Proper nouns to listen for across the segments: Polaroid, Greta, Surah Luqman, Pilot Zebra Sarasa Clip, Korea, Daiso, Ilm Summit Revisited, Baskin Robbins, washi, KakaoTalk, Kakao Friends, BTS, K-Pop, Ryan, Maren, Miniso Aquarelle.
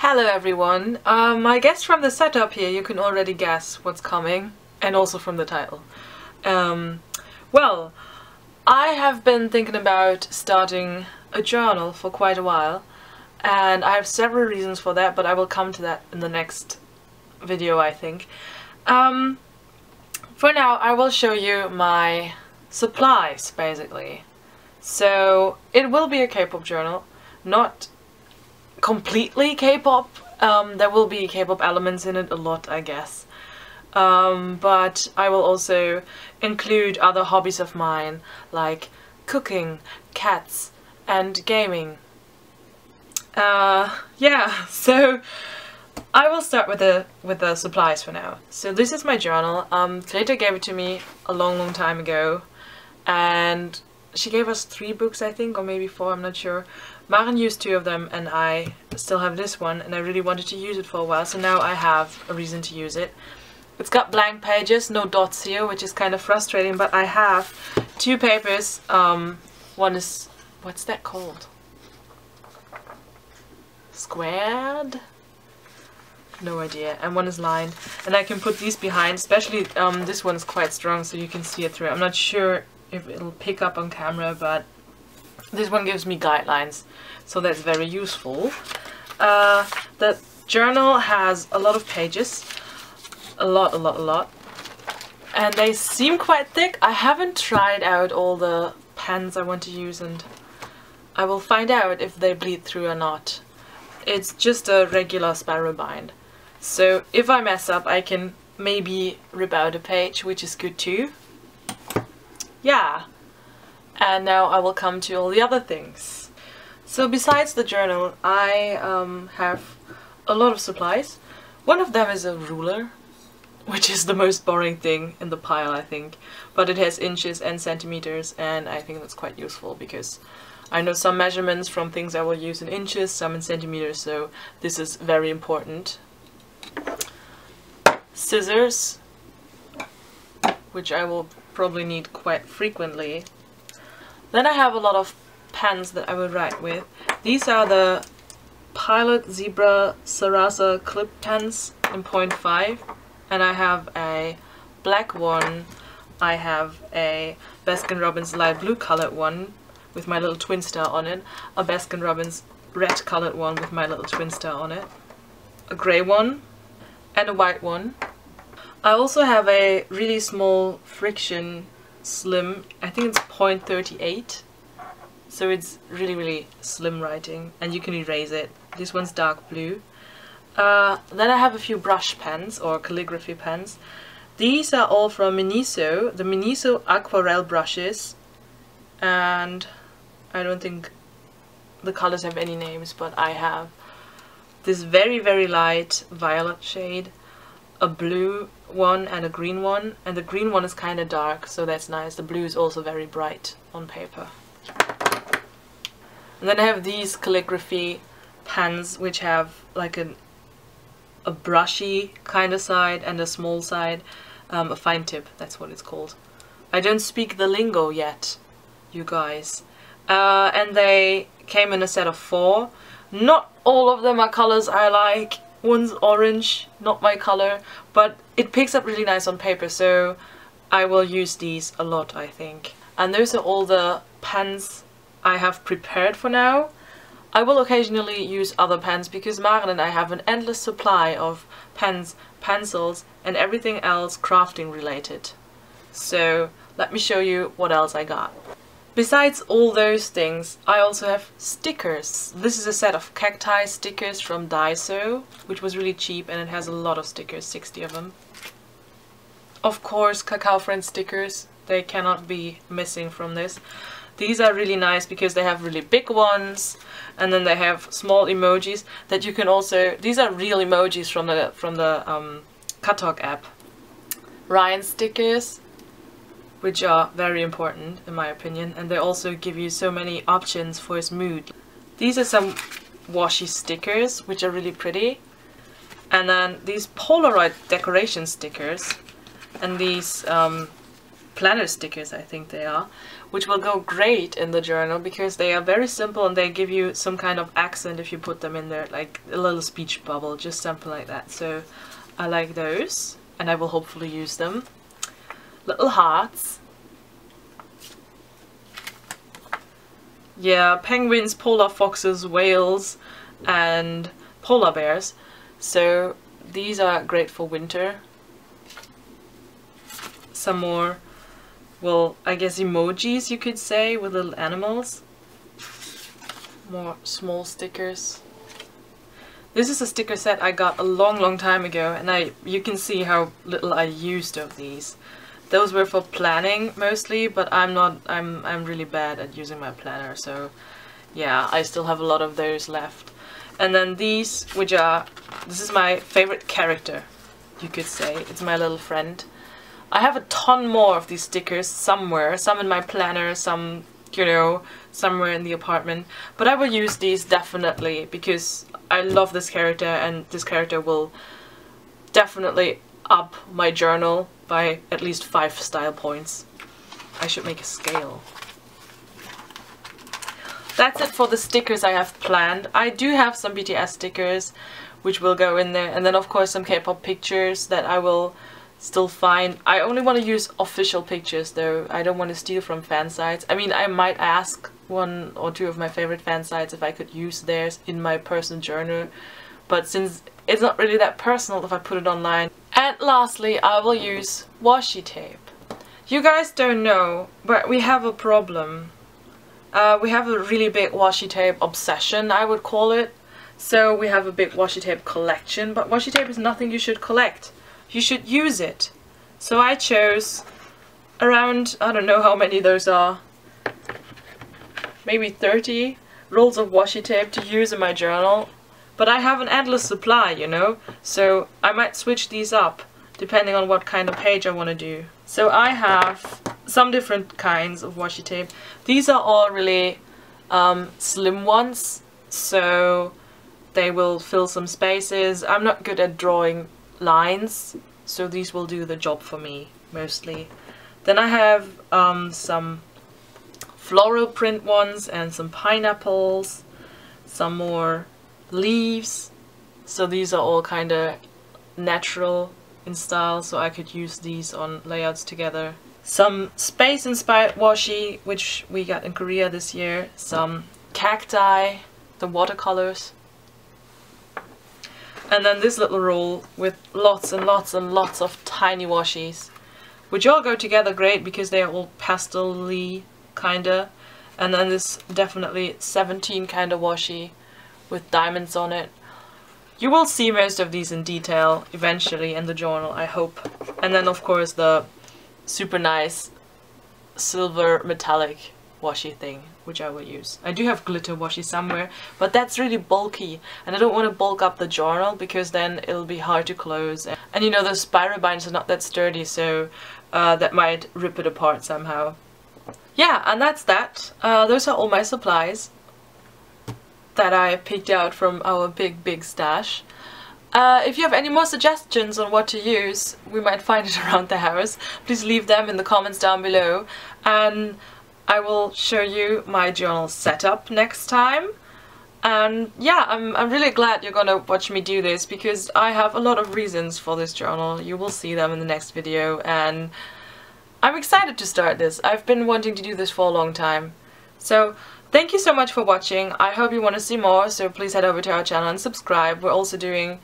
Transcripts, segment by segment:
Hello everyone. I guess from the setup here you can already guess what's coming, and also from the title. Well, I have been thinking about starting a journal for quite a while, and I have several reasons for that, but I will come to that in the next video, I think. For now, I will show you my supplies, basically. So, it will be a K-pop journal, not completely K-pop. There will be K-pop elements in it a lot, I guess. But I will also include other hobbies of mine, like cooking, cats, and gaming. Yeah, so I will start with the supplies for now. So this is my journal. Greta gave it to me a long time ago, and she gave us 3 books, I think, or maybe 4, I'm not sure. Maren used 2 of them, and I still have this one, and I really wanted to use it for a while, so now I have a reason to use it. It's got blank pages, no dots here, which is kind of frustrating, but I have 2 papers. One is... what's that called? Squared? No idea. And one is lined. And I can put these behind, especially this one's quite strong, so you can see it through. I'm not sure if it'll pick up on camera, but this one gives me guidelines, so that's very useful. The journal has a lot of pages. A lot. And they seem quite thick. I haven't tried out all the pens I want to use, and I will find out if they bleed through or not. It's just a regular spiral bind. So if I mess up, I can maybe rip out a page, which is good too. Yeah. And now I will come to all the other things. So besides the journal, I have a lot of supplies. One of them is a ruler, which is the most boring thing in the pile, I think, but it has inches and centimeters, and I think that's quite useful because I know some measurements from things I will use in inches, some in centimeters, so this is very important. Scissors, which I will probably need quite frequently. Then I have a lot of pens that I will write with. These are the Pilot Zebra Sarasa Clip pens in 0.5. And I have a black one, I have a Baskin Robbins light blue colored one with my little twin star on it, a Baskin Robbins red colored one with my little twin star on it, a grey one, and a white one. I also have a really small friction slim, I think it's 0.38, so it's really slim writing, and you can erase it. This one's dark blue. Then I have a few brush pens, or calligraphy pens. These are all from Miniso, the Miniso Aquarelle brushes, and I don't think the colors have any names, but I have this very light violet shade, a blue one and a green one, and the green one is kind of dark, so that's nice. The blue is also very bright on paper. And then I have these calligraphy pens, which have like a brushy kind of side and a small side, a fine tip, that's what it's called. I don't speak the lingo yet, you guys. And they came in a set of 4. Not all of them are colors I like. One's orange, not my color, but it picks up really nice on paper, so I will use these a lot, I think. And those are all the pens I have prepared for now. I will occasionally use other pens because Maren and I have an endless supply of pens, pencils, and everything else crafting related. So let me show you what else I got. Besides all those things, I also have stickers. This is a set of cacti stickers from Daiso, which was really cheap, and it has a lot of stickers, 60 of them. Of course, Kakao Friends stickers, they cannot be missing from this. These are really nice because they have really big ones, and then they have small emojis that you can also... These are real emojis from the KakaoTalk app. Ryan stickers, which are very important in my opinion, and they also give you so many options for his mood. These are some washi stickers, which are really pretty. And then these Polaroid decoration stickers, and these planner stickers, I think they are, which will go great in the journal because they are very simple and they give you some kind of accent if you put them in there, like a little speech bubble, just something like that. So I like those and I will hopefully use them. Little hearts. Yeah, penguins, polar foxes, whales and polar bears. So these are great for winter. Some more, well, I guess emojis you could say, with little animals. More small stickers. This is a sticker set I got a long time ago, and you can see how little I used of these. Those were for planning mostly, but I'm really bad at using my planner, so yeah, I still have a lot of those left. And then these, which are, this is my favorite character, you could say. It's my little friend. I have a ton more of these stickers somewhere, some in my planner, some, you know, somewhere in the apartment. But I will use these definitely because I love this character, and this character will definitely up my journal by at least 5 style points. I should make a scale. That's it for the stickers I have planned. I do have some BTS stickers which will go in there, and then of course some K-pop pictures that I will still find. I only want to use official pictures though. I don't want to steal from fan sites. I mean, I might ask one or two of my favorite fan sites if I could use theirs in my personal journal, but since it's not really that personal if I put it online. And lastly, I will use washi tape. You guys don't know, but we have a problem. We have a really big washi tape obsession, I would call it. So we have a big washi tape collection, but washi tape is nothing you should collect. You should use it. So I chose around, I don't know how many those are, maybe 30 rolls of washi tape to use in my journal. But I have an endless supply, you know, so I might switch these up depending on what kind of page I want to do. So I have some different kinds of washi tape. These are all really slim ones, so they will fill some spaces. I'm not good at drawing lines, so these will do the job for me mostly. Then I have some floral print ones and some pineapples, some more leaves. So these are all kind of natural in style, so I could use these on layouts together. Some space inspired washi, which we got in Korea this year. Some cacti, the watercolors. And then this little roll with lots and lots and lots of tiny washis, which all go together great because they are all pastel-y kinda. And then this definitely 17 kind of washi with diamonds on it. You will see most of these in detail eventually in the journal, I hope. And then of course the super nice silver metallic washi thing, which I will use. I do have glitter washi somewhere, but that's really bulky and I don't want to bulk up the journal because then it'll be hard to close. And you know, those spiral binds are not that sturdy, so that might rip it apart somehow. Yeah, and that's that. Those are all my supplies that I picked out from our big stash. If you have any more suggestions on what to use, we might find it around the house, please leave them in the comments down below, and I will show you my journal setup next time. And yeah, I'm really glad you're gonna watch me do this because I have a lot of reasons for this journal. You will see them in the next video, and I'm excited to start this. I've been wanting to do this for a long time. So thank you so much for watching. I hope you want to see more, so please head over to our channel and subscribe. We're also doing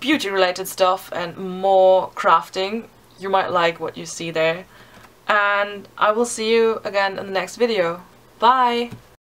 beauty related stuff and more crafting. You might like what you see there. And I will see you again in the next video. Bye!